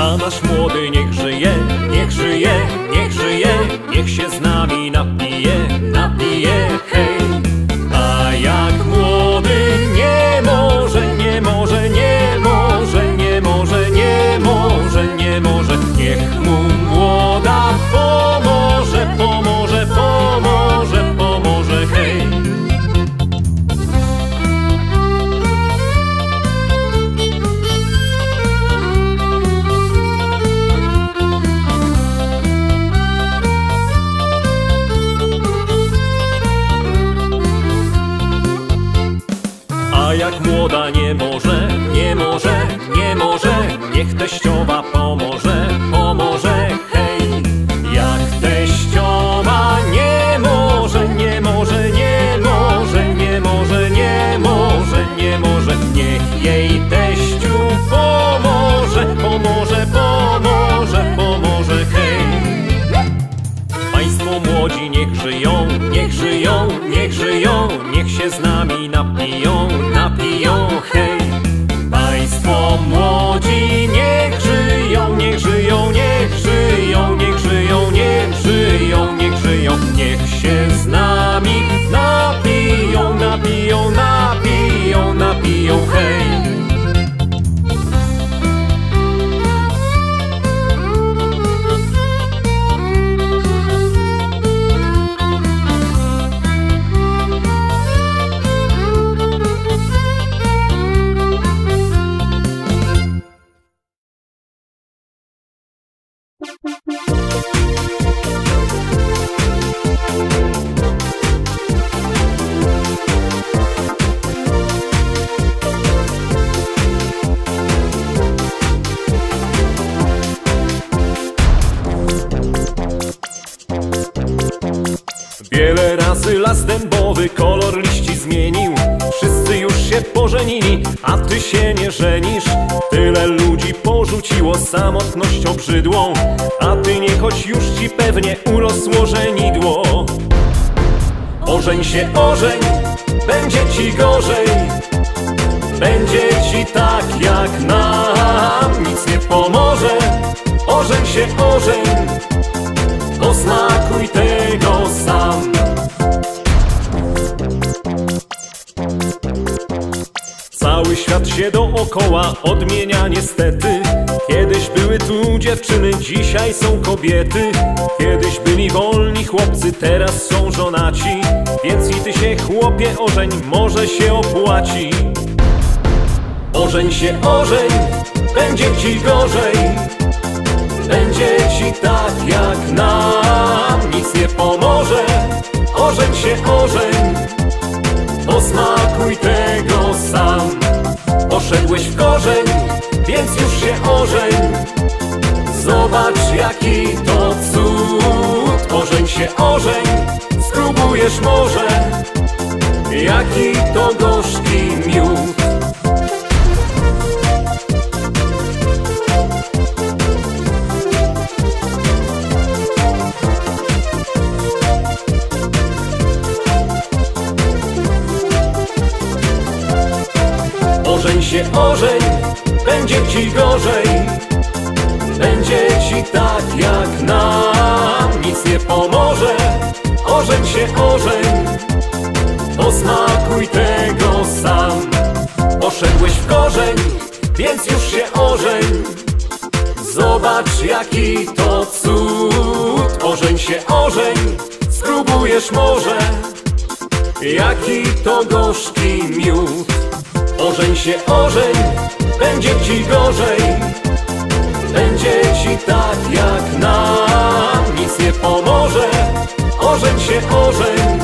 A nasz młody niech żyje, niech żyje, niech żyje, niech się z nami napije, napije, hej. A jak młody nie może, nie może, nie może, nie może, nie może, nie może, niech mu młoda pomoże, pomoże, pomoże, pomoże, hej. A jak młoda nie może, nie może, nie może, niech teściowa pomoże, pomoże, hej. Jak teściowa nie może, nie może, nie może, nie może, nie może, nie może, niech jej teściu pomoże, pomoże, pomoże, pomoże, hej. Państwo młodzi niech żyją, niech żyją, niech żyją, niech się z nami napiją, napiją, hej. Państwo młodzi niech żyją, niech żyją, niech żyją, niech żyją, niech żyją, niech żyją, niech się z nami napiją, napiją, napiją, napiją, hej. Wiele razy las dębowy kolor liści zmienił. Wszyscy już się pożenili, a ty się nie żenisz. Tyle ludzi porzuciło samotność obrzydłą, a ty nie, choć już ci pewnie urosło żenidło. Ożeń się, ożeń, będzie ci gorzej. Będzie ci tak jak nam, nic nie pomoże. Ożeń się, ożeń, posmakuj tego sam. Cały świat się dookoła odmienia niestety. Kiedyś były tu dziewczyny, dzisiaj są kobiety. Kiedyś byli wolni chłopcy, teraz są żonaci. Więc i ty się, chłopie, ożeń, może się opłaci. Ożeń się, ożeń, będzie ci gorzej. Będzie ci tak jak nam, nic nie pomoże. Ożeń się, ożeń, posmakuj tego sam. Poszedłeś w korzeń, więc już się ożeń. Zobacz jaki to cud. Ożeń się, ożeń, spróbujesz może, jaki to gorzki miód. Ożeń się, ożeń, będzie ci gorzej. Będzie ci tak jak nam, nic nie pomoże. Ożeń się, ożeń, posmakuj tego sam. Poszedłeś w korzeń, więc już się ożeń. Zobacz jaki to cud. Ożeń się, ożeń, spróbujesz może, jaki to gorzki miód. Ożeń się, ożeń, będzie ci gorzej. Będzie ci tak jak nam, nic nie pomoże. Ożeń się, ożeń,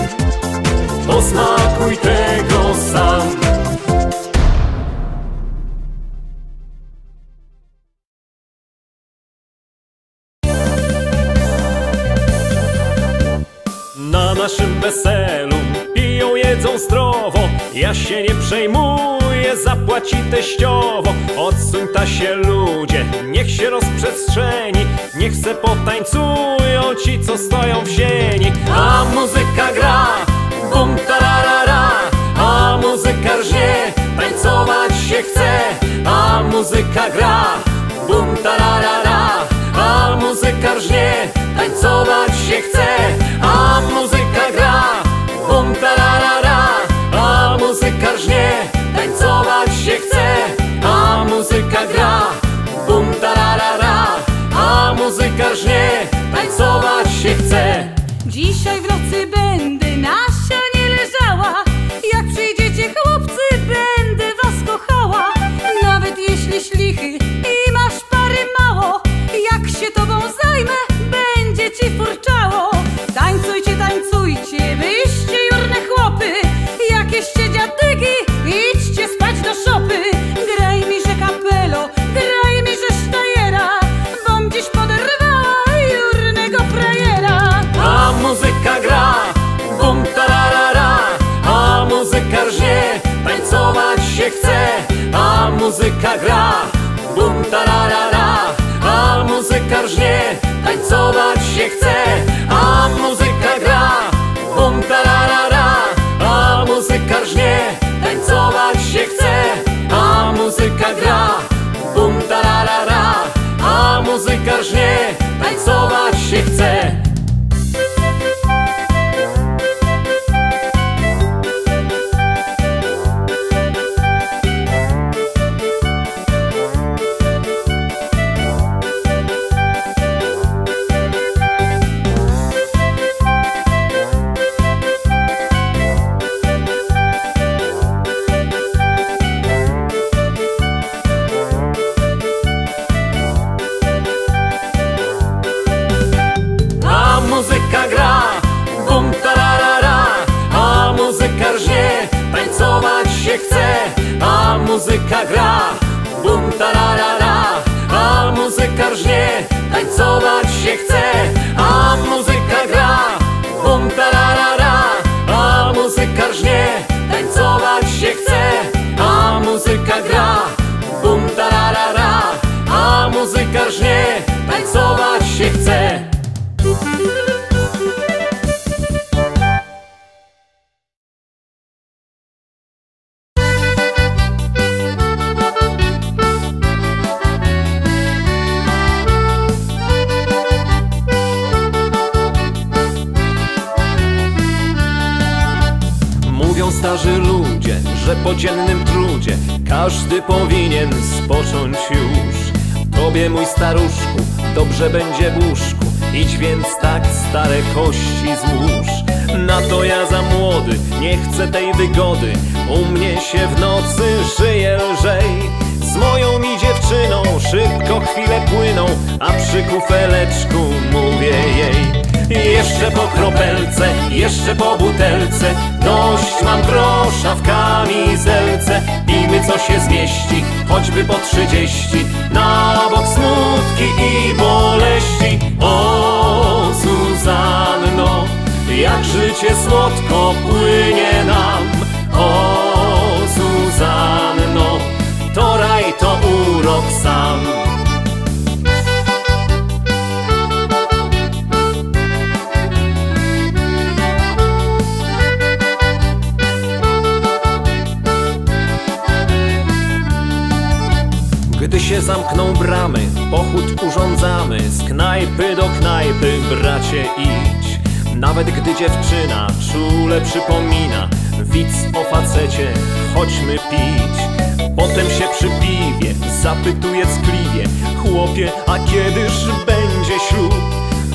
posmakuj tego sam. Na naszym weselu piją, jedzą zdrowo. Ja się nie przejmuję, zapłaci teściowo. Odsuń ta się ludzie, niech się rozprzestrzeni. Niech se potańcują ci, co stoją w sieni. A muzyka gra, bum tararara. A muzyka rżnie, tańcować się chce. A muzyka gra, bum tararara. muzyka gra, bum tararara, a muzyka żnie, tańcować się chce. Dzisiaj w nocy będę na ścianie leżała, jak przyjdziecie chłopcy, będę was kochała. Nawet jeśli ślichy i masz pary mało, jak się tobą zajmę, będzie ci furczało. Tańcujcie, tańcujcie, wyście jurne chłopy, jakieście dziadygi, idźcie spać do szopy. Graj mi, że kapelo, graj mi, że sztajera, bom dziś poderwała jurnego frajera. A muzyka gra, bum tararara, a muzyka rżnie, tańcować się chce. A muzyka gra, bum tararara, a muzyka rżnie, tańcować się chce. A muzyka gra, bum tararara, a muzyka rżnie, tańcować się chce. A muzyka gra, bum tararara, a muzyka rżnie, tańcować się chce. Muzyka gra, bum tararara, a muzyka rżnie, tańcować się chce. A muzyka gra, bum tararara, a muzyka rżnie, tańcować się chce. A muzyka gra, bum tararara, a muzyka rżnie, tańcować się chce. A muzyka gra, bum tararara, a muzyka rżnie, tańcować się chce. Starzy ludzie, że po dziennym trudzie każdy powinien spocząć już. Tobie, mój staruszku, dobrze będzie w łóżku, idź więc tak stare kości złóż. Na to ja za młody, nie chcę tej wygody, u mnie się w nocy żyje lżej. Z moją mi dziewczyną szybko chwile płyną, a przy kufeleczku mówię jej: jeszcze po kropelce, jeszcze po butelce, dość mam grosza w kamizelce. Pijmy co się zmieści, choćby po 30, na bok smutki i boleści. O Suzanno, jak życie słodko płynie nam. O Suzanno, to raj, to urok sam. Gdy się zamkną bramy, pochód urządzamy, z knajpy do knajpy, bracie, idź. Nawet gdy dziewczyna czule przypomina wic o facecie, chodźmy pić. Potem się przy piwie zapytuje skliwie: chłopie, a kiedyż będzie ślub?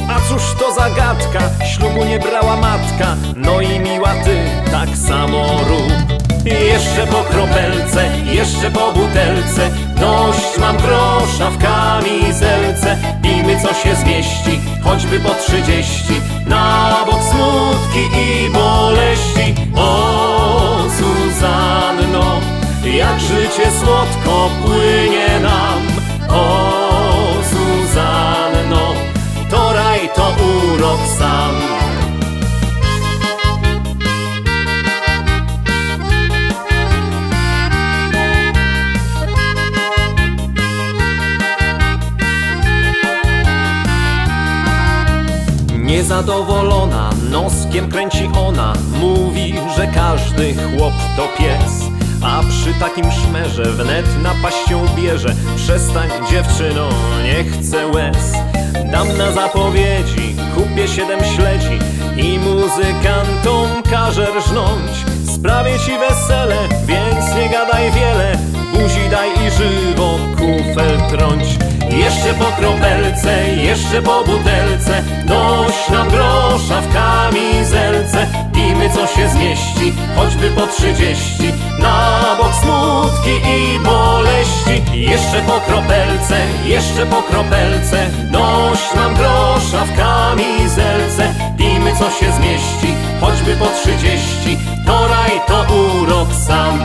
A cóż to zagadka, ślubu nie brała matka, no i miła ty tak samo rób. Jeszcze po kropelce, jeszcze po butelce, dość mam grosza w kamizelce. Pijmy co się zmieści, choćby po 30, na bok smutki i boleści. O Suzanno, jak życie słodko płynie nam. O Suzanno, to raj, to urok sam. Niezadowolona noskiem kręci ona, mówi, że każdy chłop to pies. A przy takim szmerze wnet napaścią bierze: przestań dziewczyno, nie chcę łez. Dam na zapowiedzi, kupię 7 śledzi i muzykantom każę rżnąć. Sprawię ci wesele, więc nie gadaj wiele, buzi daj i żywo kufel trąć. Jeszcze po kropelce, jeszcze po butelce, dość nam grosza w kamizelce. Pijmy co się zmieści, choćby po 30, na bok smutki i boleści. Jeszcze po kropelce, jeszcze po kropelce, dość nam grosza w kamizelce. Pijmy co się zmieści, choćby po 30, to raj, to urok sam.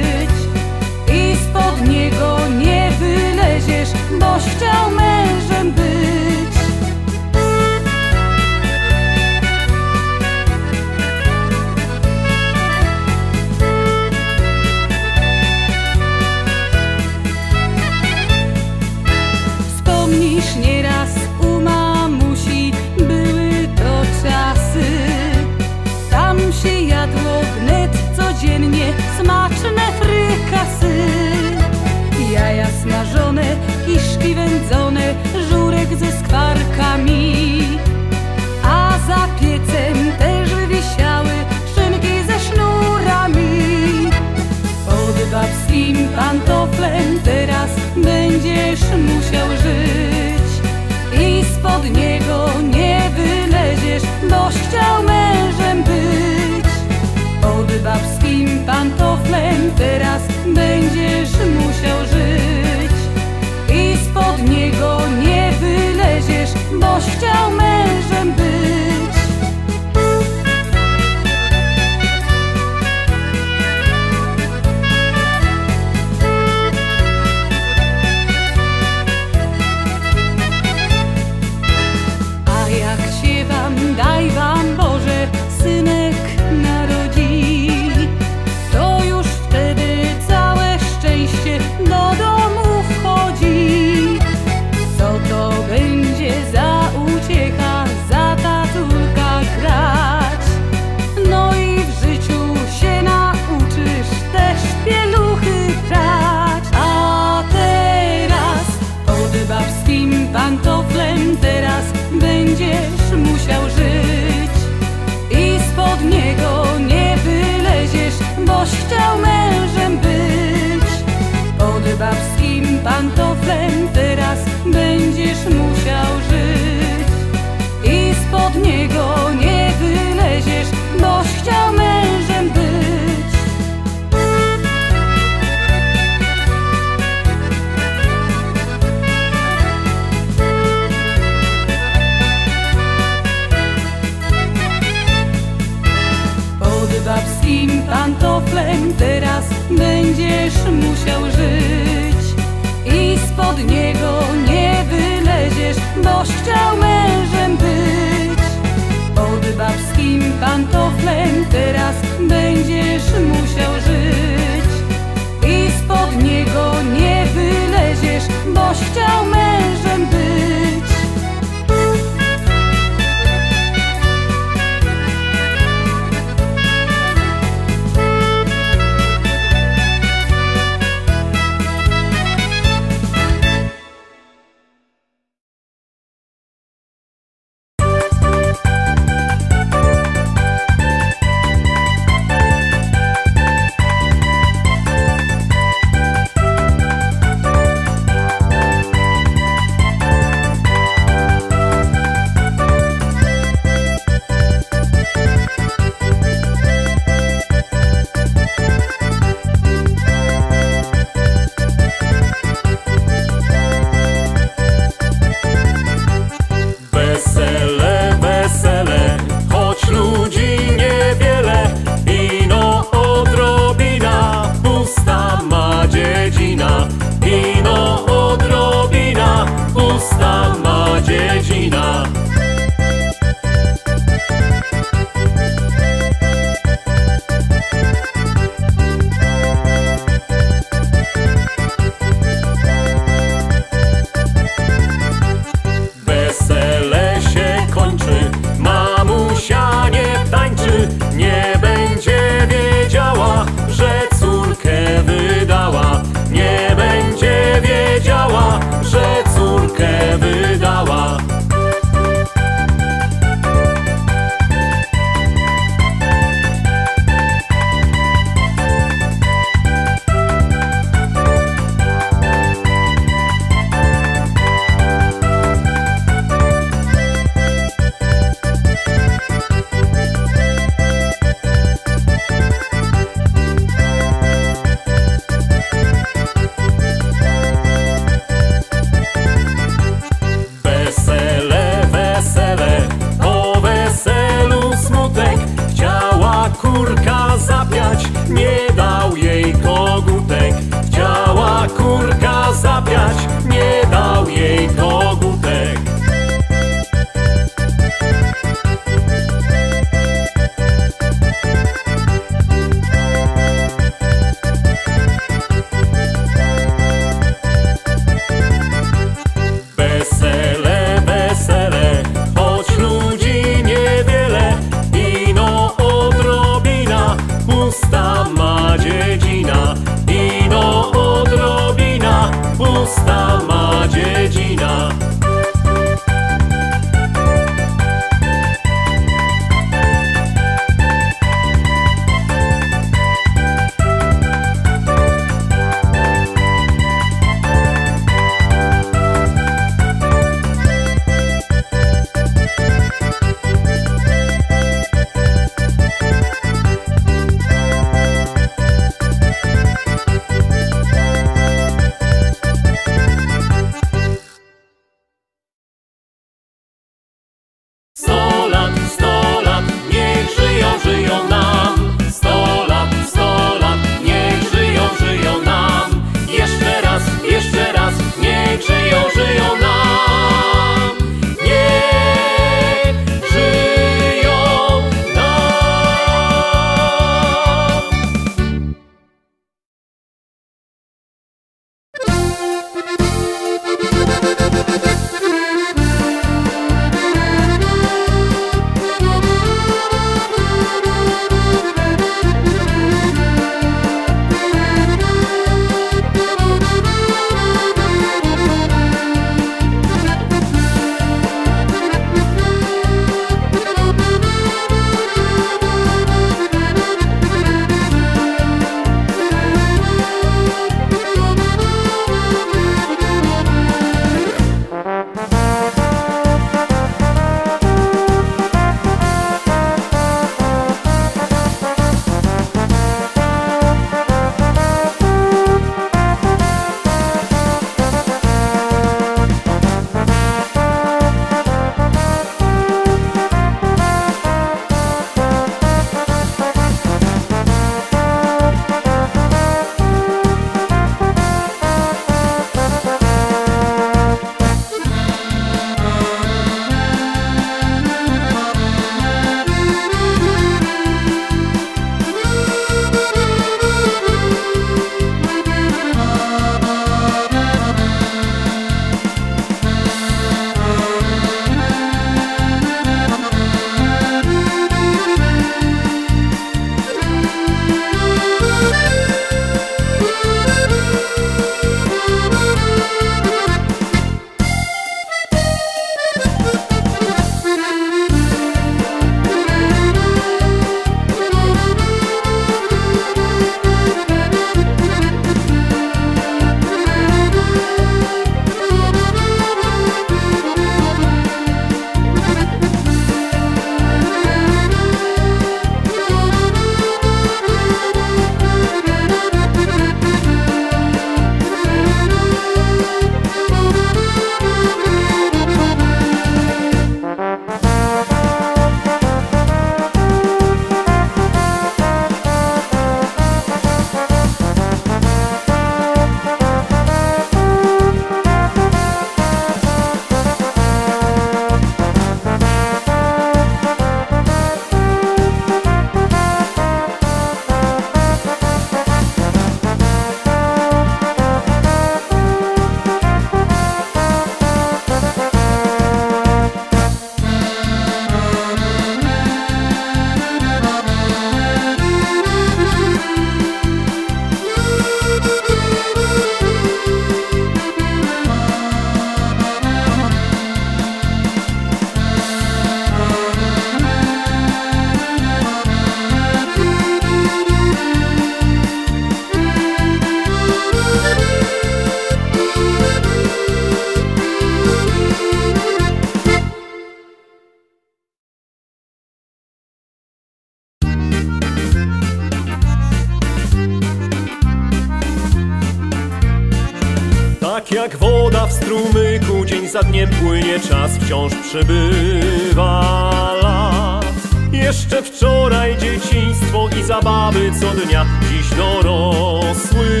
Jak woda w strumyku, dzień za dniem płynie, czas wciąż przybywa lat. Jeszcze wczoraj dzieciństwo i zabawy co dnia, dziś dorosły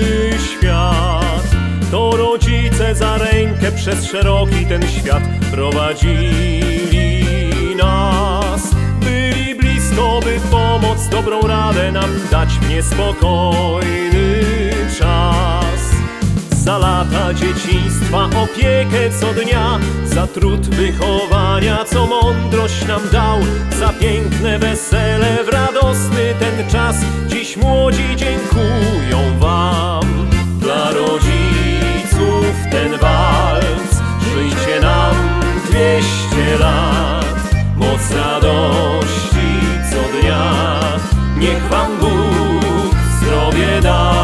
świat. To rodzice za rękę przez szeroki ten świat prowadzili nas. Byli blisko, by pomoc, dobrą radę nam dać w niespokojny czas. Za lata dzieciństwa opiekę co dnia, za trud wychowania, co mądrość nam dał, za piękne wesele w radosny ten czas. Dziś młodzi dziękują wam. Dla rodziców ten walc, żyjcie nam 200 lat. Moc radości co dnia, niech wam Bóg zdrowie da.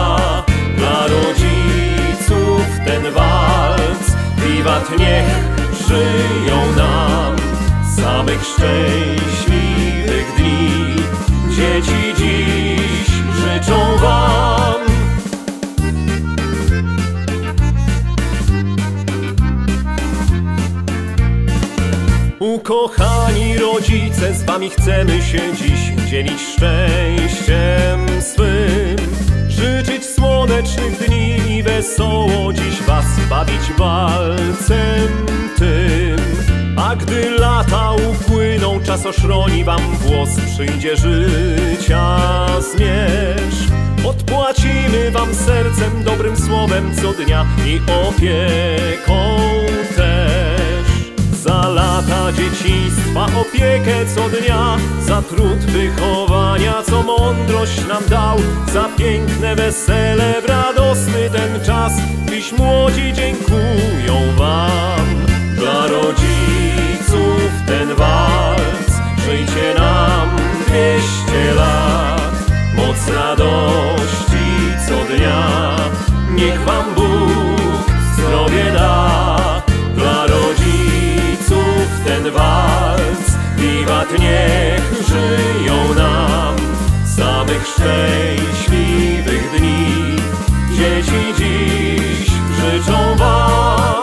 Dla rodziców ten walc, wiwat niech żyją nam. Samych szczęśliwych dni dzieci dziś życzą wam. Ukochani rodzice, z wami chcemy się dziś dzielić szczęściem swym, życzyć słonecznych dni i wesoło dziś was bawić walcem tym. A gdy lata upłyną, czas oszroni wam włos, przyjdzie życia zmierzch. Odpłacimy wam sercem, dobrym słowem co dnia i opieką też. Za lata dzieciństwa opiekę co dnia, za trud wychowania, co mądrość nam dał, za piękne wesele w radosny ten czas. Dziś młodzi dziękują wam. Dla rodziców ten walc, żyjcie nam 200 lat. Moc radości co dnia, niech wam Bóg zdrowie da. Dla rodziców ten walc, wiwat niech żyją nam. Samych szczęśliwych dni dzieci dziś życzą wam.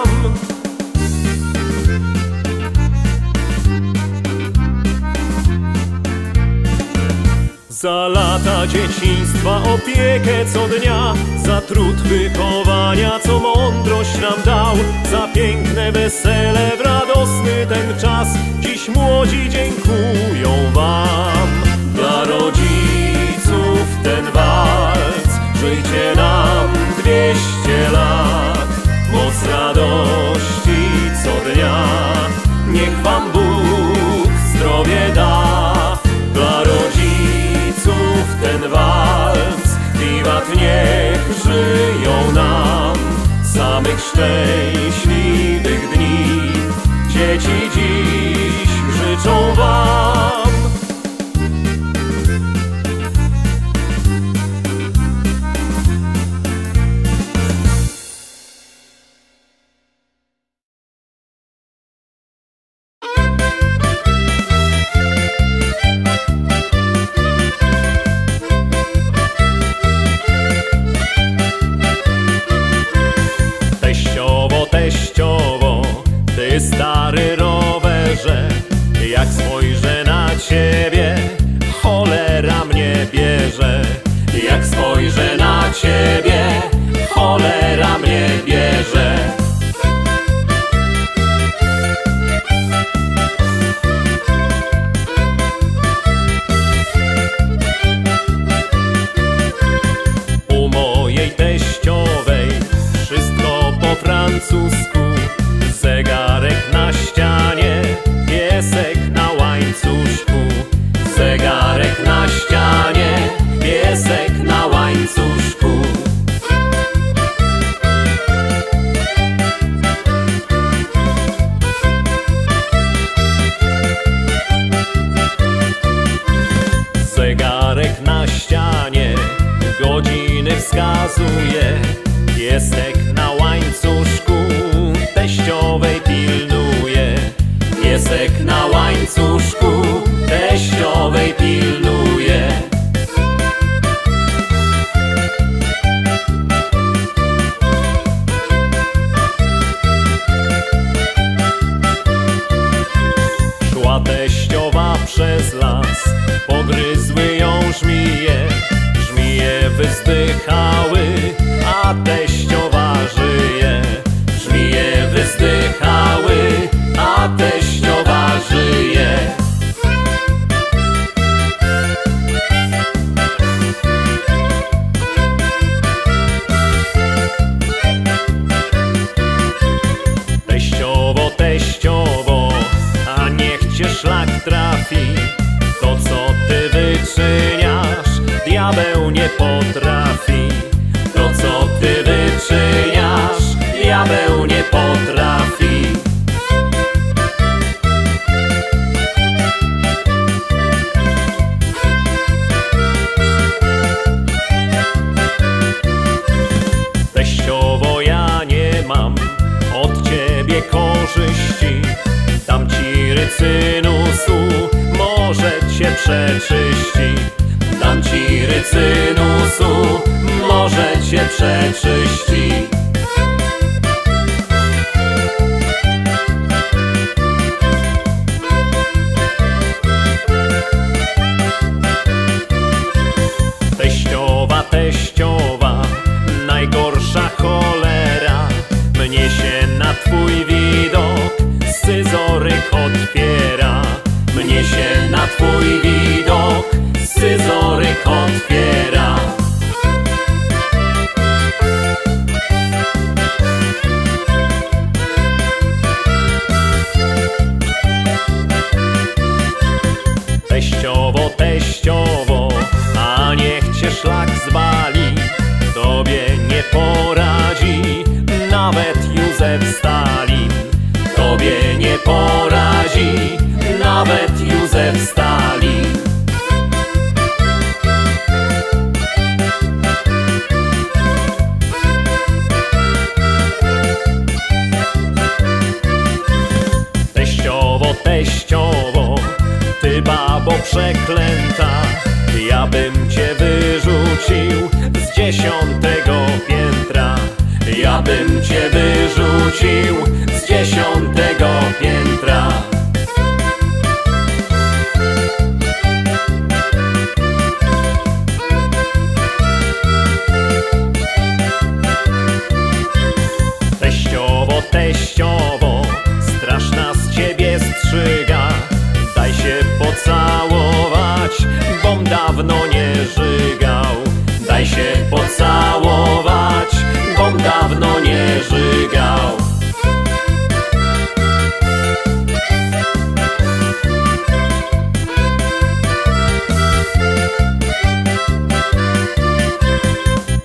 Za lata dzieciństwa opiekę co dnia, za trud wychowania, co mądrość nam dał, za piękne wesele w radosny ten czas. Dziś młodzi dziękują wam. Dla rodziców ten walc, żyjcie nam 200 lat. Moc radości co dnia, niech wam Bóg zdrowie da. Dla ten walc, wiwat niech żyją nam. Samych szczęśliwych dni dzieci dziś życzą wam. Stary rowerze, jak spojrzę na ciebie, cholera mnie bierze. Jak spojrzę na ciebie, cholera mnie bierze. U mojej teściowej wszystko po francusku. Zegarek na ścianie, piesek na łańcuszku. Zegarek na ścianie, piesek na łańcuszku. Zegarek na ścianie godziny wskazuje, piesek na łańcuszku teściowej pilnuje. Piesek na łańcuszku teściowej pilnuje. Szła teściowa przez las, pogryzły ją żmije. Żmije wzdychały, a teściowa żyje. Żmije wzdychały, a teściowa żyje. Teściowo, teściowo, a niech cię szlak trafi. To, co ty wyczyniasz, diabeł nie potrafi. To, co ty wyczyniasz, diabeł nie potrafi. Teściowo, ja nie mam od ciebie korzyści. Dam ci rycynusu, może cię przeczyści. Dam ci rycynusu, może cię przeczyści. Teściowa, teściowa, najgorsza cholera. Mnie się na twój widok scyzoryk otwiera. Mnie się na twój widok scyzoryk otwiera. Teściowo, teściowo, a niech cię szlak zwali. Tobie nie poradzi nawet Józef Stalin. Tobie nie poradzi nawet Józef Stalin. Teściowo, teściowo, ty babo przeklęta, ja bym cię wyrzucił z 10. piętra. Ja bym cię wyrzucił z 10. piętra. Teściowo, teściowo, straszna z ciebie strzyga. Daj się pocałować, bom dawno nie żygał. Daj się pocałować, bom dawno nie żygał.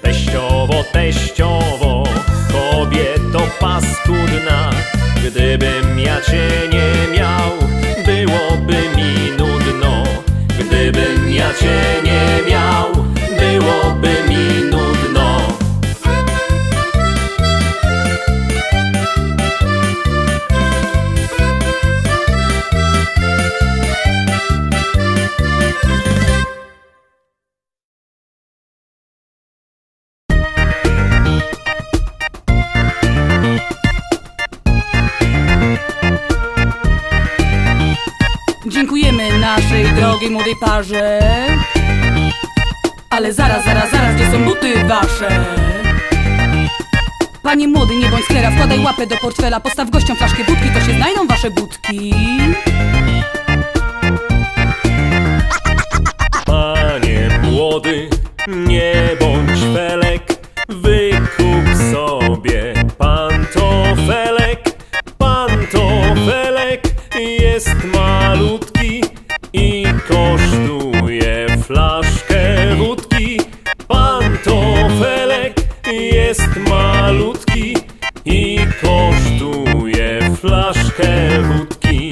Teściowo, teściowo, kobieto paskudna, gdybym ja cię nie miał, byłoby mi nudno. Gdybym ja cię nie miał, byłoby mi nudno. Dziękujemy naszej drogiej młodej parze. Ale zaraz, zaraz, zaraz, gdzie są buty wasze? Panie młody, nie bądź sklera, wkładaj łapę do portfela. Postaw gościom flaszkę wódki, to się znajdą wasze budki. Panie młody, nie bądź felek, wykup sobie pantofelek. Pantofelek jest malutki i kosztuje flaszkę wódki. Pantofelek jest malutki i kosztuje flaszkę wódki.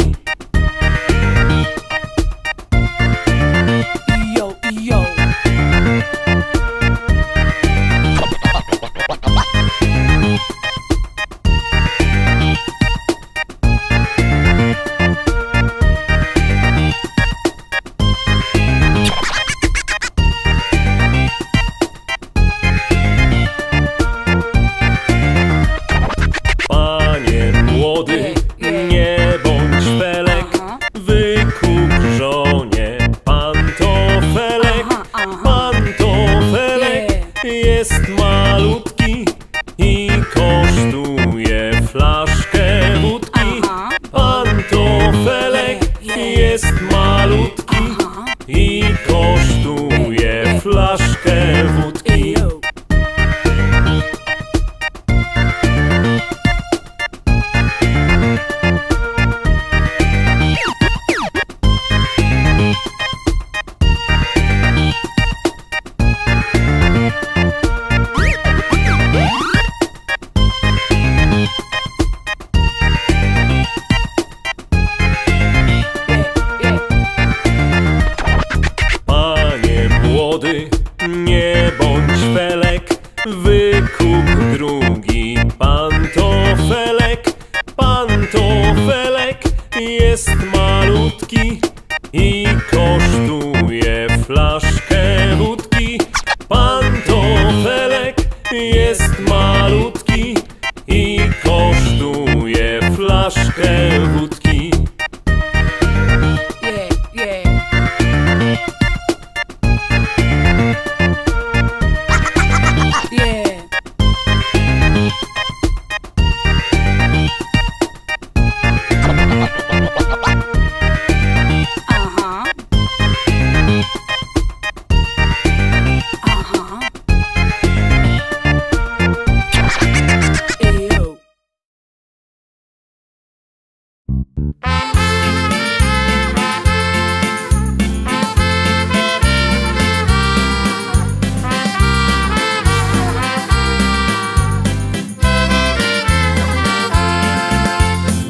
malutki i kosztuje flaszkę wódki. Pantofelek jest malutki i kosztuje flaszkę wódki.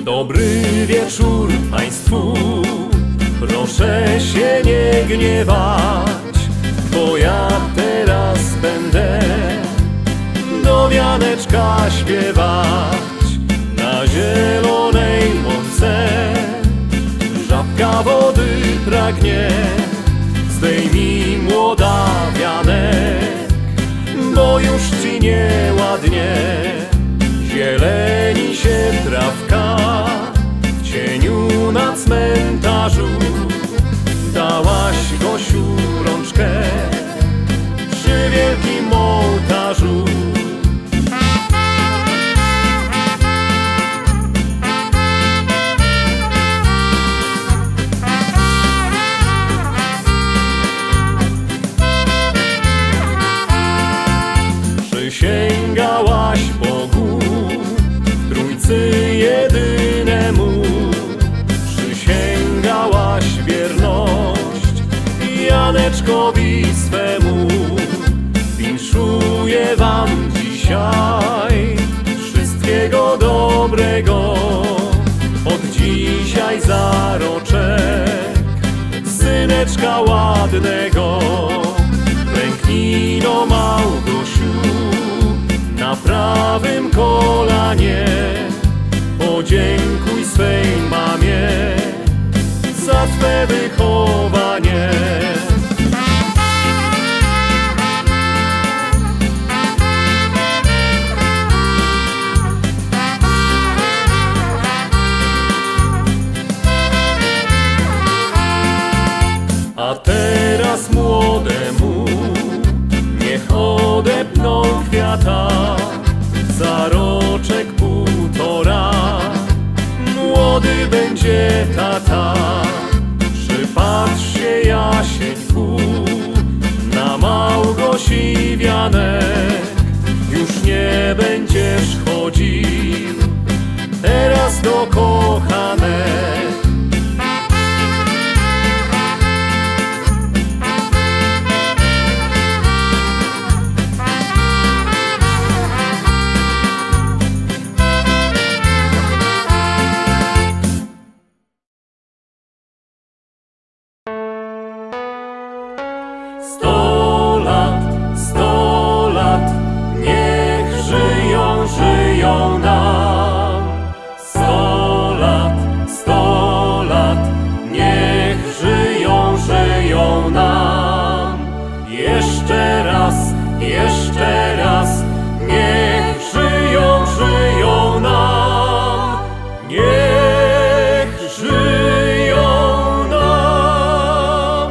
Dobry wieczór Państwu, proszę się nie gniewać, bo ja teraz będę do wianeczka śpiewać. Na zielonej łące żabka wody pragnie, zdejmij młoda wianek, bo już ci nieładnie. Zieleni się trawka w cieniu na cmentarzu, dałaś Gosiu rączkę przy wielkim ołtarzu. Przysięgałaś Bogu Trójcy jedynemu, przysięgałaś wierność Janeczkowi swemu. Winszuję wam dzisiaj wszystkiego dobrego, od dzisiaj zaroczek syneczka ładnego. Klęknij Małgosiu na prawym kolanie, podziękuj swej mamie za twe wychowanie. A teraz młodemu niech odepną kwiata, zaroczek półtora młody będzie tata. Przypatrz się Jasieńku na Małgosi wianek, już nie będziesz chodził teraz do kochanek. Jeszcze raz, niech żyją, żyją nam, niech żyją nam.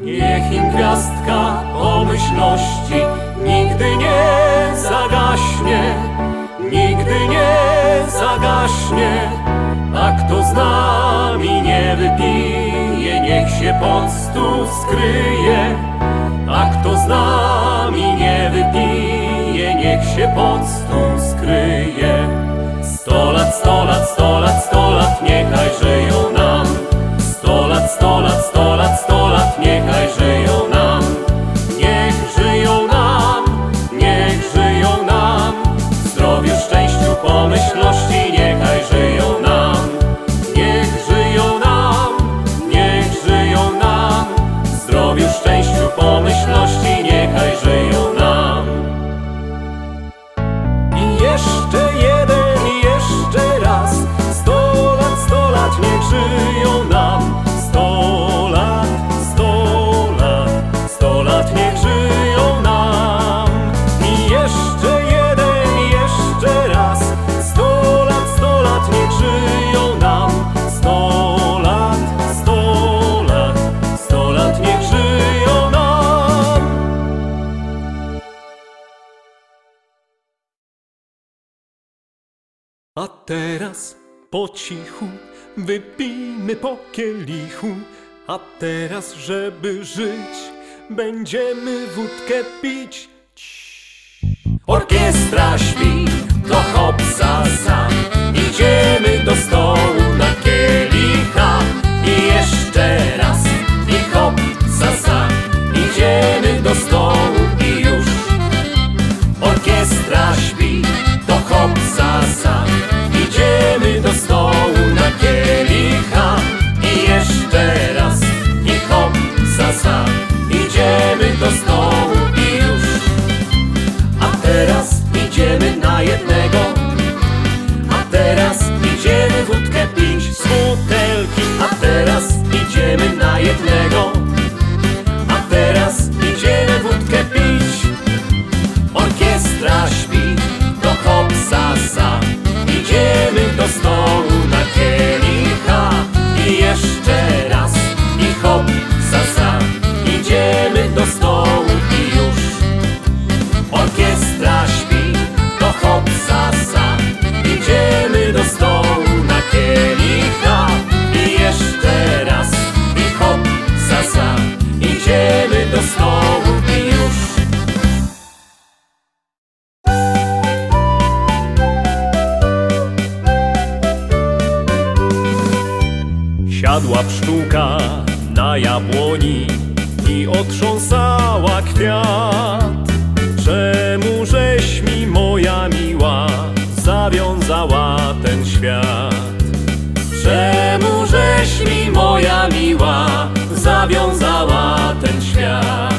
Niech im gwiazdka pomyślności nigdy nie zagaśnie, nigdy nie zagaśnie. A kto z nami nie wypije, niech się pod stół skryje. A kto z nami nie wypije, niech się pod stół skryje. 100 lat, 100 lat, 100 lat, 100 lat, niechaj żyją nam. 100 lat, 100 lat, 100 lat, 100 lat, niechaj żyją nam. Niech żyją nam, niech żyją nam. W zdrowiu, szczęściu, pomyślności, niechaj żyją nam. Niech żyją nam, niech żyją nam. W zdrowiu, szczęściu, pomyślności, niechaj żyją nam. I jeszcze jeden, i jeszcze raz. 100 lat, 100 lat, niech żyją. teraz po cichu wypijmy po kielichu. A teraz, żeby żyć, będziemy wódkę pić. Orkiestra śpi, to hop za za. Idziemy do stołu na kielicha. I jeszcze raz, i hop za za. Idziemy do stołu i już. Orkiestra śpi, to hop za za. Idziemy do stołu na kielicha. I jeszcze raz, i hop za za. Idziemy do stołu i już. A teraz idziemy na jednego. A teraz idziemy wódkę pić z butelki. A teraz idziemy na jednego. A teraz idziemy wódkę pić. Orkiestra śpi, to hop za za. Idziemy do stołu na kielicha. I jeszcze raz, i hop za za. Idziemy do stołu i już. Orkiestra śpi, to hop za za. Idziemy do stołu na kielicha. I jeszcze raz, i hop za za. Idziemy do stołu i już. Siadła pszczółka na jabłoni i otrząsała kwiat. Czemu żeś mi, moja miła, zawiązała ten świat? Czemu żeś mi, moja miła, zawiązała ten świat?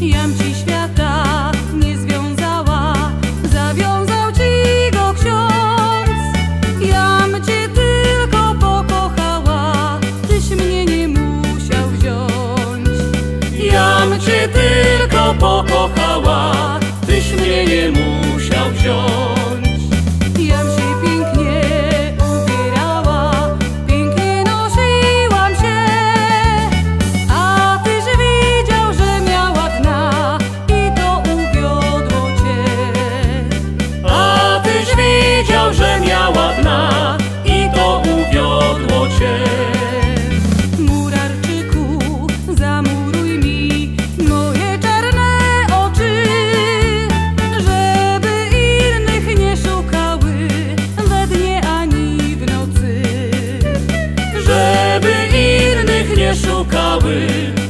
Jam ci świata nie związała, zawiązał ci go ksiądz. Jam cię tylko pokochała, tyś mnie nie musiał wziąć. Jam cię tylko pokochała, tyś mnie nie musiał wziąć.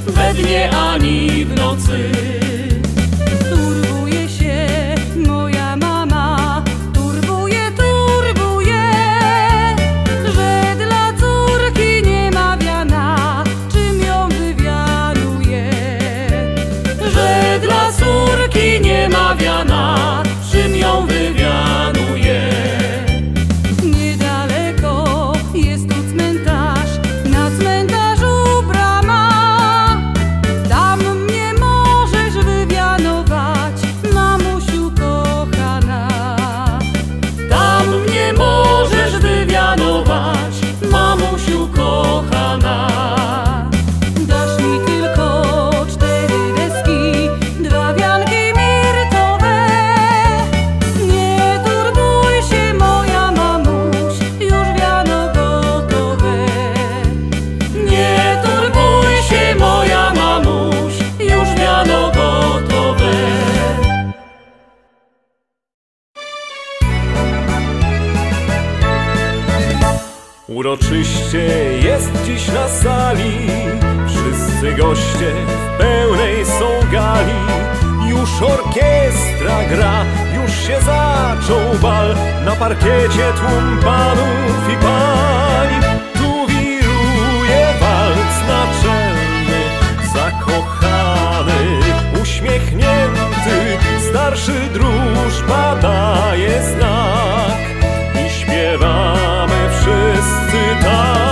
We dnie ani w nocy. Turbuje się moja mama, turbuje, turbuje, że dla córki nie ma wiana, czym ją wywianuje. Że dla córki nie ma wiana, czym ją wywianuje. Niedaleko jest tu cmentarz, na cmentarz jest dziś na sali. Wszyscy goście w pełnej są gali. Już orkiestra gra, już się zaczął bal. Na parkiecie tłum panów i pań. Tu wiruje walc naczelny, zakochany, uśmiechnięty. Starszy drużba daje znak i śpiewamy wszyscy tak.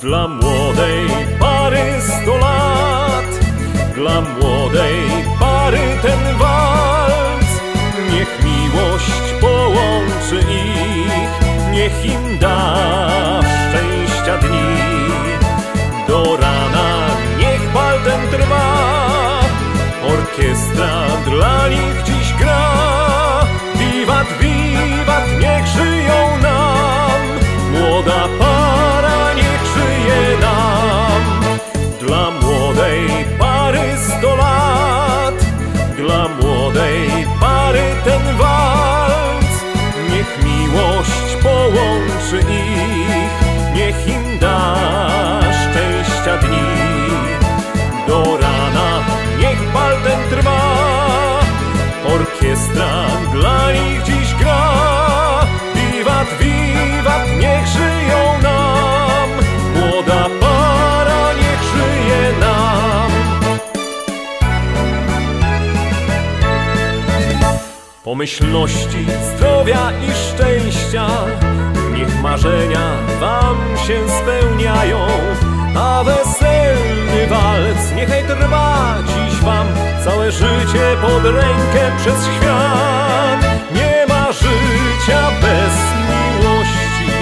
Dla młodej pary 100 lat, dla młodej pary ten walc. Niech miłość połączy ich, niech im da szczęścia dni. Do rana niech bal ten trwa, orkiestra dla nich dziś gra. Wiwat, wiwat, niech żyją. pomyślności, zdrowia i szczęścia. Niech marzenia wam się spełniają, a weselny walc niechaj trwa dziś wam całe życie pod rękę przez świat. Nie ma życia bez miłości,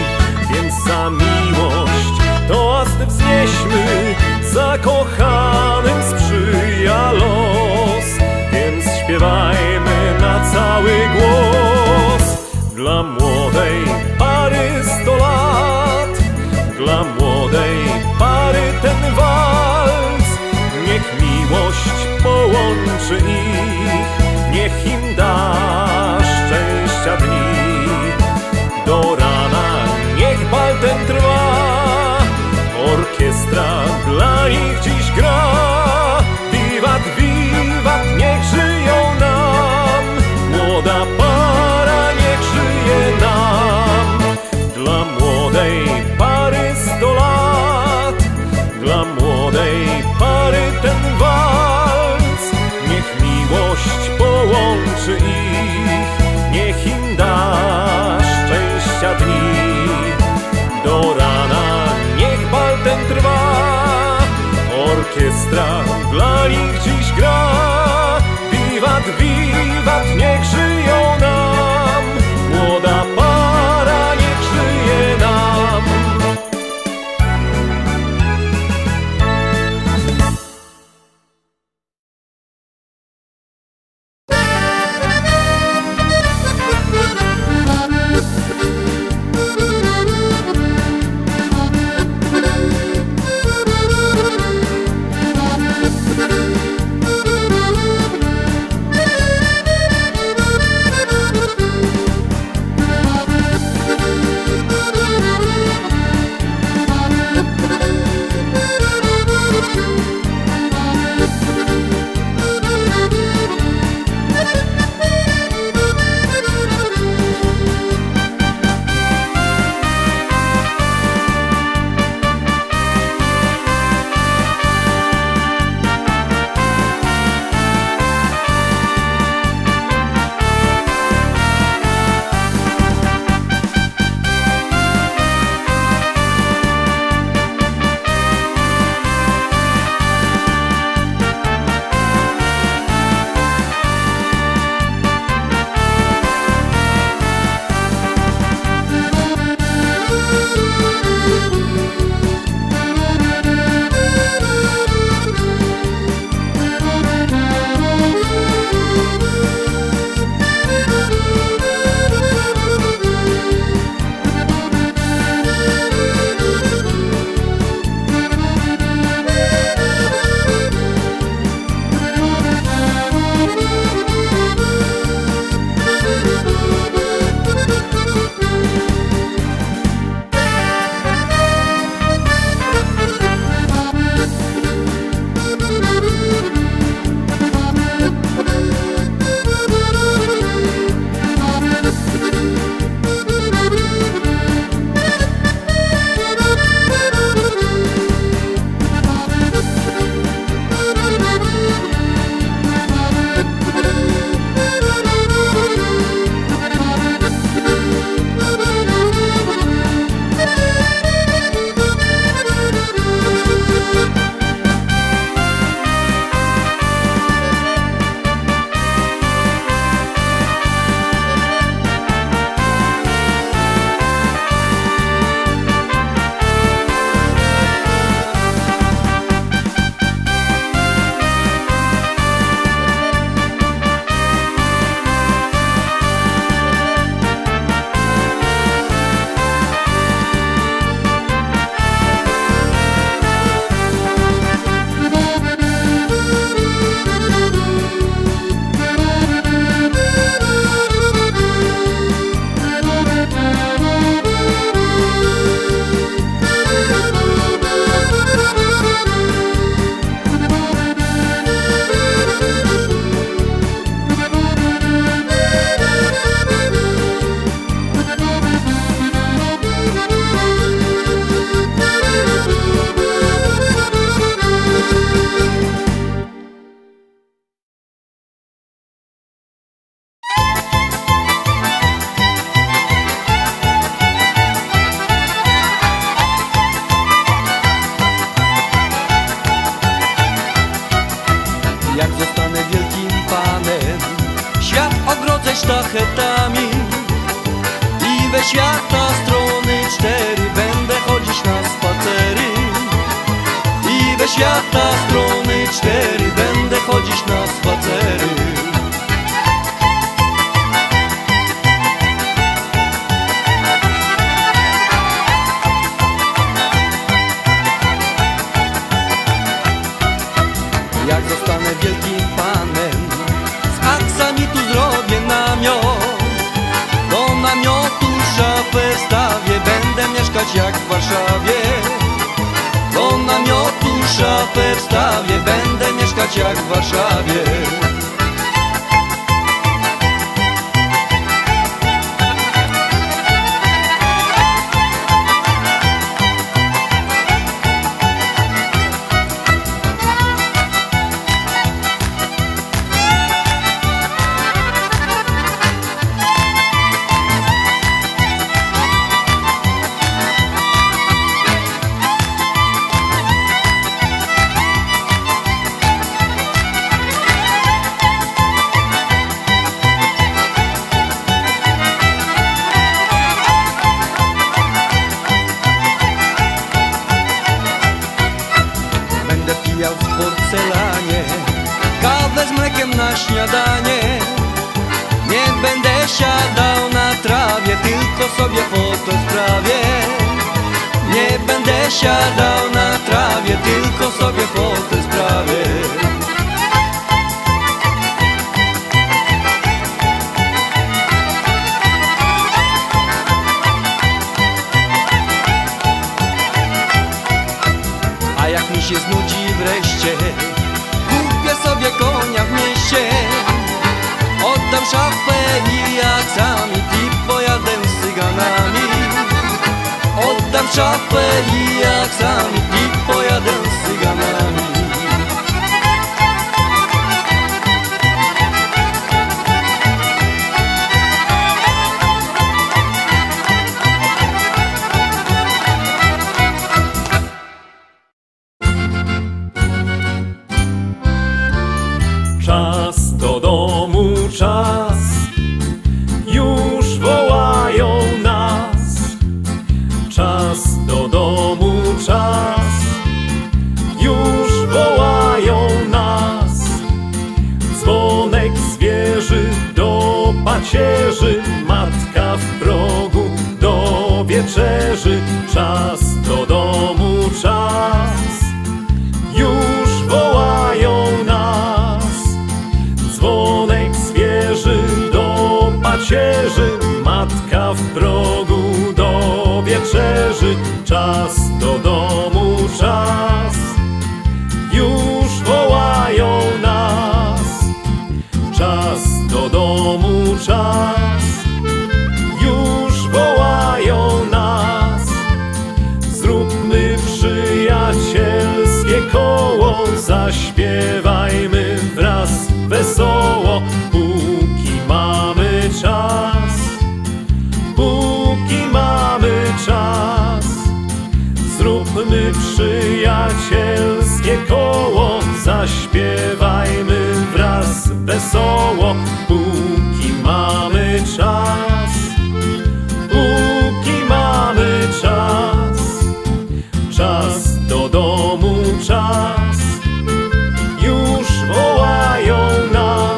więc za miłość toast wznieśmy, zakochanym sprzyja los, więc śpiewajmy na cały głos. Dla młodej pary 100 lat, dla młodej pary ten walc. Niech miłość połączy ich, niech im da szczęścia dni. Do rana niech bal ten trwa, orkiestra dla nich dziś gra. Wiwat, wiwat, niech żyją nam, młoda para niech żyje nam. Dla młodej pary 100 lat, dla młodej pary ten walc. Niech miłość połączy ich, niech im da szczęścia dni. Do rana niech bal ten trwa. sztachetami i we świat na strony 4 będę chodzić na spacery. I we świat na strony 4 będę chodzić na spacery. Jak zostanę wielkim panem, z aksamitu zrobię namiot. Do namiotu szafę wstawię, będę mieszkać jak w Warszawie. Do namiotu szafę wstawię, będę mieszkać jak w Warszawie. W porcelanie kawę z mlekiem na śniadanie. Nie będę siadał na trawie, tylko sobie fotel sprawię. Nie będę siadał na trawie, tylko sobie fotel sprawię. A jak mi się znudzi wreszcie, kupię sobie konia w mieście. Oddam szafę i aksamit i pojadę z cyganami. Oddam szafę i aksamit i pojadę z cyganami. Czas do domu, czas, już wołają nas. Czas do domu, czas, już wołają nas. Dzwonek z wieży do pacierzy, matka w progu do wieczerzy. Czas do domu, czas, już wołają nas. Dzwonek z wieży do pacierzy, matka w progu do wieczerzy. Czas do domu, czas, już wołają nas. Czas do domu, czas, już wołają nas. Zróbmy przyjacielskie koło, zaśpiewajmy wraz wesoło, póki mamy czas, zróbmy przyjacielskie koło, zaśpiewajmy wraz wesoło, póki mamy czas, póki mamy czas. Czas do domu, czas, już wołają nas.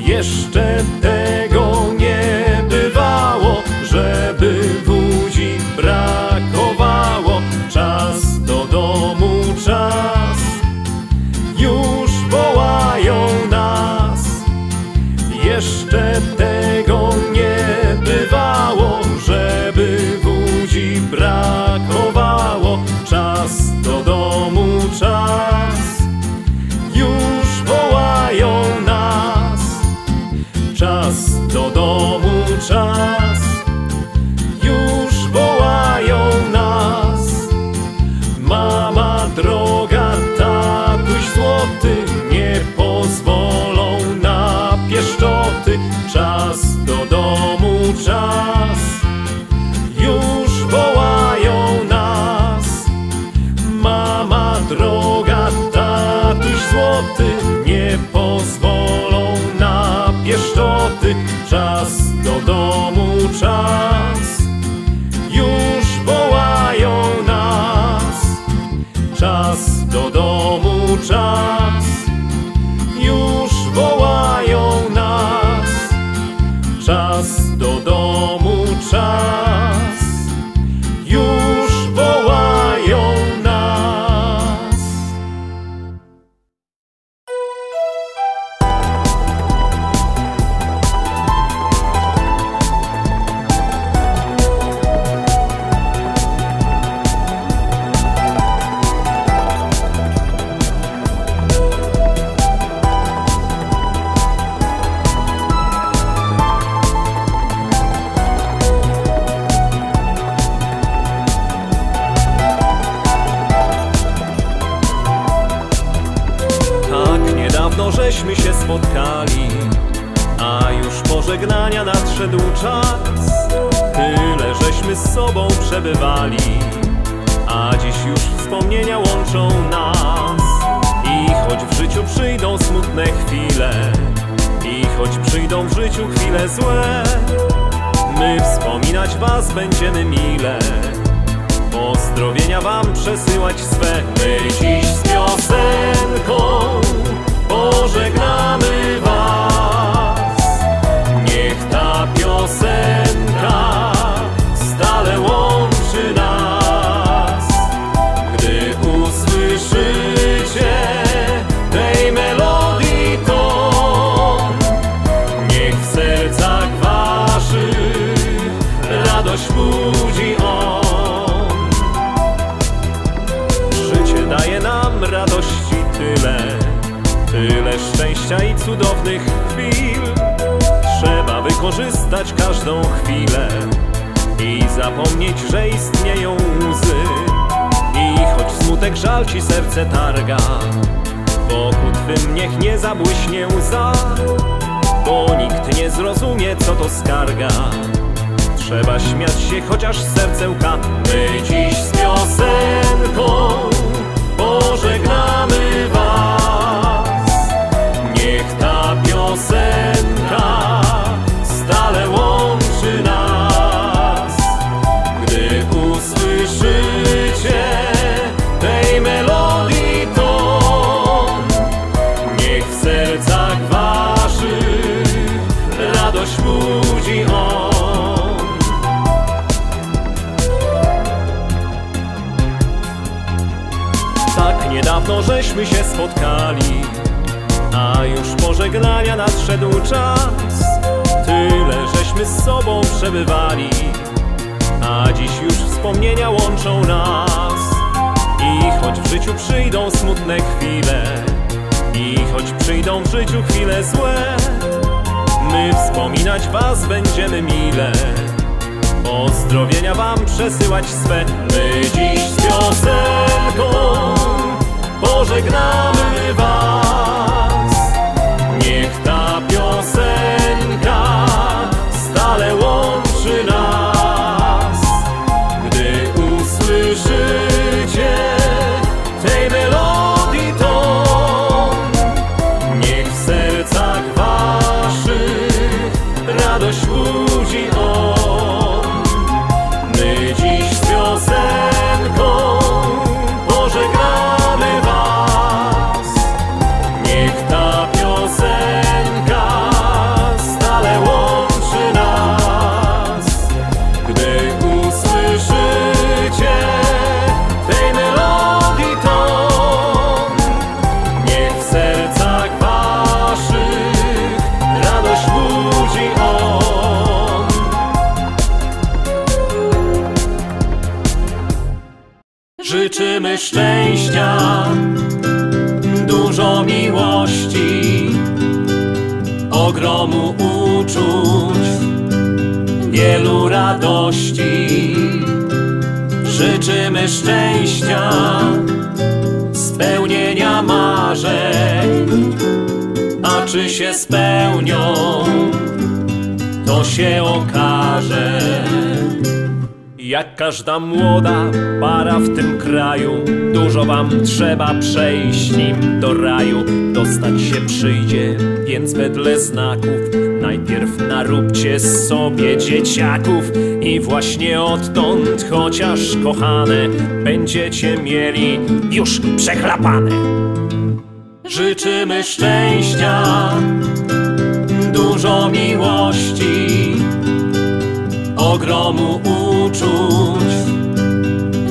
Jeszcze tego nie bywało, żeby budzi brakowało. Czas do domu, czas, już wołają nas. Jeszcze tego nie bywało, żeby budzi brakowało. Czas żeśmy się spotkali, a już pożegnania nadszedł czas. Tyle żeśmy z sobą przebywali, a dziś już wspomnienia łączą nas. I choć w życiu przyjdą smutne chwile, i choć przyjdą w życiu chwile złe, my wspominać was będziemy mile, pozdrowienia wam przesyłać swe. My dziś z piosenką pożegnamy was, niech ta piosenka stale łączy nas. Gdy usłyszycie tej melodii ton, niech w sercach waszych radość budzi on. Daje nam radości tyle, tyle szczęścia i cudownych chwil. Trzeba wykorzystać każdą chwilę i zapomnieć, że istnieją łzy. I choć smutek żal ci serce targa, wokół twym niech nie zabłyśnie łza, bo nikt nie zrozumie, co to skarga. Trzeba śmiać się, chociaż serce łka. My dziś z piosenką pożegnamy was, niech ta piosenka stale łączy nas. Gdy usłyszycie tej melodii ton, niech w sercach waszych radość budzi on. Niedawno żeśmy się spotkali, a już pożegnania nadszedł czas. Tyle żeśmy z sobą przebywali, a dziś już wspomnienia łączą nas. I choć w życiu przyjdą smutne chwile, i choć przyjdą w życiu chwile złe, my wspominać was będziemy mile, pozdrowienia wam przesyłać swe. My dziś z piosenką pożegnamy was, niech ta piosenka stale łączy nas. Gdy usłyszycie tej melodii ton, niech w sercach waszych radość budzi on. My dziś z piosenką pożegnamy, życzymy szczęścia, dużo miłości, ogromu uczuć, wielu radości. Życzymy szczęścia, spełnienia marzeń, a czy się spełnią, to się okaże. Jak każda młoda para w tym kraju, dużo wam trzeba przejść nim do raju. Dostać się przyjdzie, więc wedle znaków najpierw naróbcie sobie dzieciaków. I właśnie odtąd, chociaż kochane, będziecie mieli już przechlapane. Życzymy szczęścia, dużo miłości, ogromu uczuć,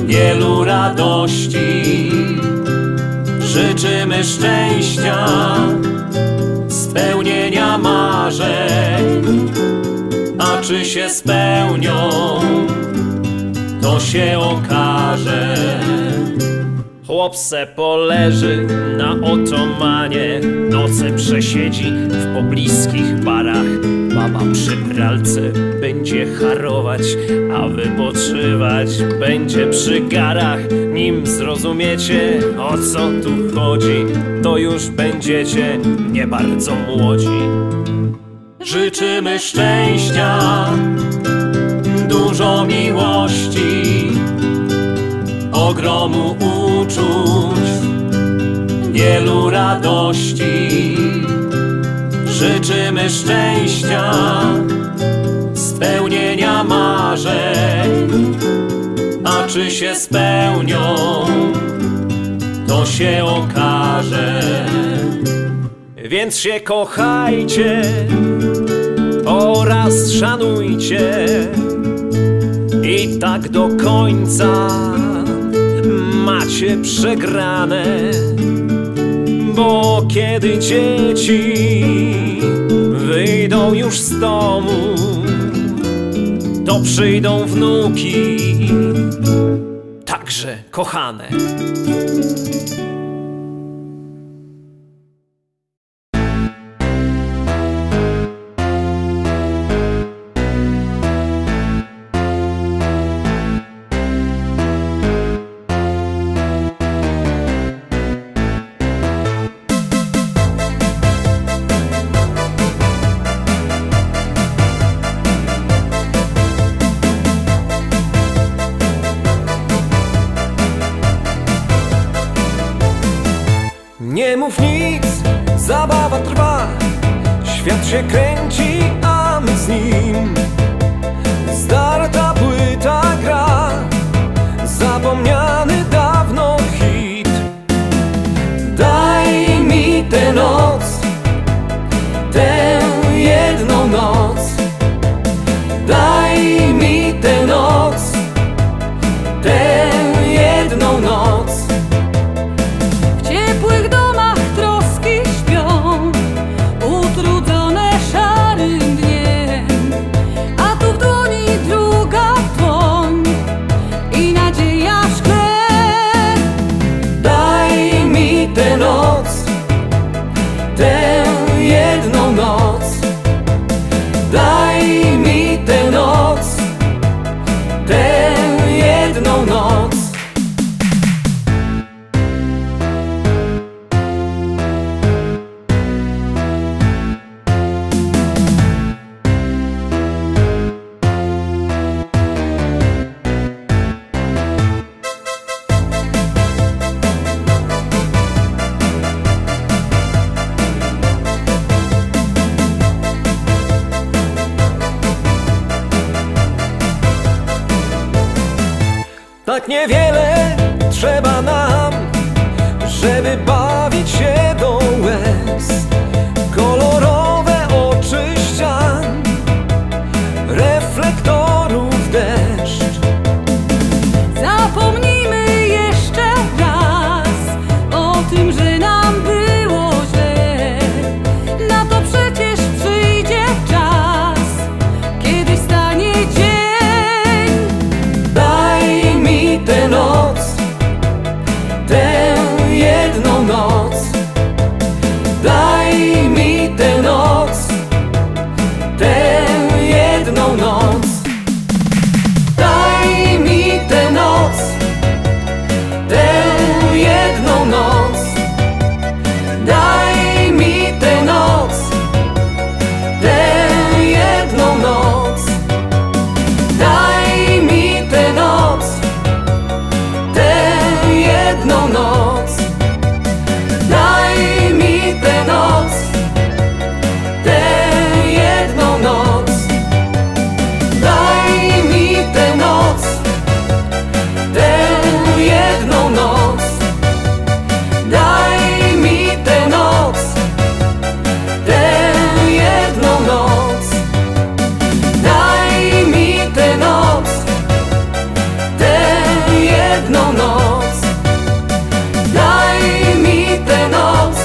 wielu radości. Życzymy szczęścia, spełnienia marzeń, a czy się spełnią, to się okaże. Chłop se poleży na otomanie, noce przesiedzi w pobliskich barach. Mama przy pralce będzie harować, a wypoczywać będzie przy garach. Nim zrozumiecie, o co tu chodzi, to już będziecie nie bardzo młodzi. Życzymy szczęścia, dużo miłości, ogromu uczuć, wielu radości. Życzymy szczęścia, spełnienia marzeń, a czy się spełnią, to się okaże. Więc się kochajcie oraz szanujcie i tak do końca macie przegrane. Bo kiedy dzieci wyjdą już z domu, to przyjdą wnuki, także kochane. Nie mów nic, zabawa trwa, świat się kręci, a my z nim. Zdarta płyta gra, zapomniany dawno hit. Daj mi tę noc, tę jedną noc. Daj mi tę noc, tę jedną noc. Tak niewiele trzeba nam, żeby bawić się do łez. Kolorowe oczy ścian, reflektorów deszcz. Zapomnijmy jeszcze raz o tym, że nam było źle. Na to przecież przyjdzie czas, kiedy stanie dzień. Daj mi tę noc, tę jedną noc. Daj mi tę jedną noc. Daj mi tę jedną noc. Daj mi tę jedną noc. Daj mi tę noc, jedną noc. Daj mi tę jedną noc. Daj mi tę jedną noc. Daj mi tę jedną noc. Daj mi tę jedną noc. Daj mi tę jedną noc.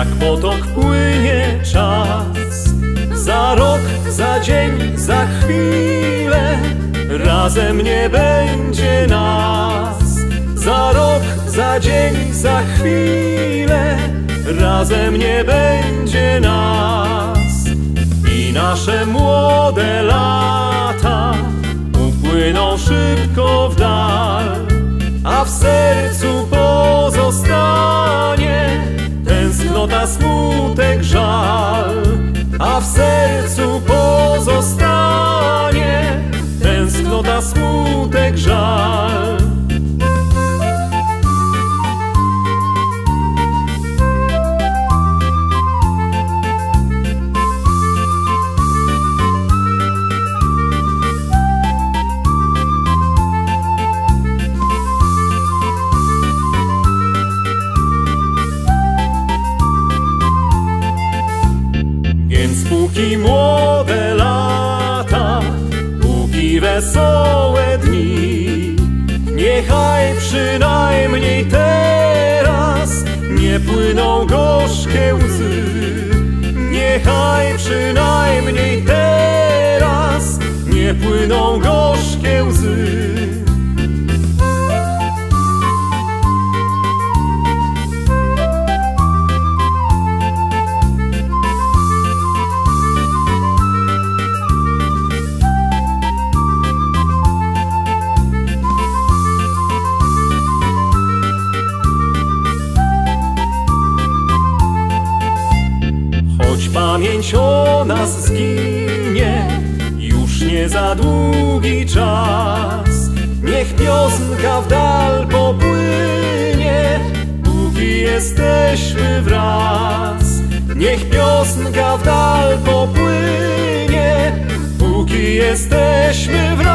jak potok płynie czas. Za rok, za dzień, za chwilę razem nie będzie nas. Za rok, za dzień, za chwilę razem nie będzie nas. I nasze młode lata upłyną szybko w dal, a w sercu pozostanie tęsknota, smutek, żal. A w sercu pozostanie tęsknota, smutek, żal. Więc póki młode lata, póki wesołe dni, niechaj przynajmniej teraz nie płyną gorzkie łzy. Niechaj przynajmniej teraz nie płyną gorzkie łzy. Pamięć o nas zginie już nie za długi czas. Niech piosenka w dal popłynie, póki jesteśmy wraz. Niech piosenka w dal popłynie, póki jesteśmy wraz.